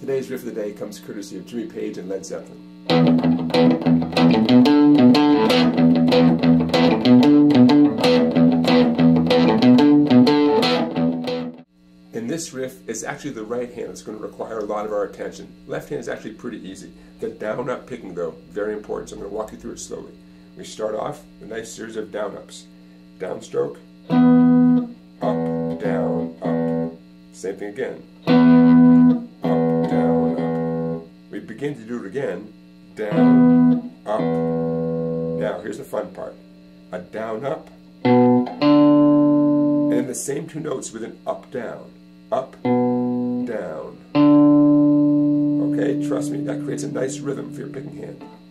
Today's riff of the day comes courtesy of Jimmy Page and Led Zeppelin. And this riff is actually the right hand that's going to require a lot of our attention. Left hand is actually pretty easy. The down up picking though, very important, so I'm going to walk you through it slowly. We start off with a nice series of down ups. Down stroke, up, down, up. Same thing again. We begin to do it again, down, up. Now here's the fun part, a down up, and then the same two notes with an up, down. Okay, trust me, that creates a nice rhythm for your picking hand.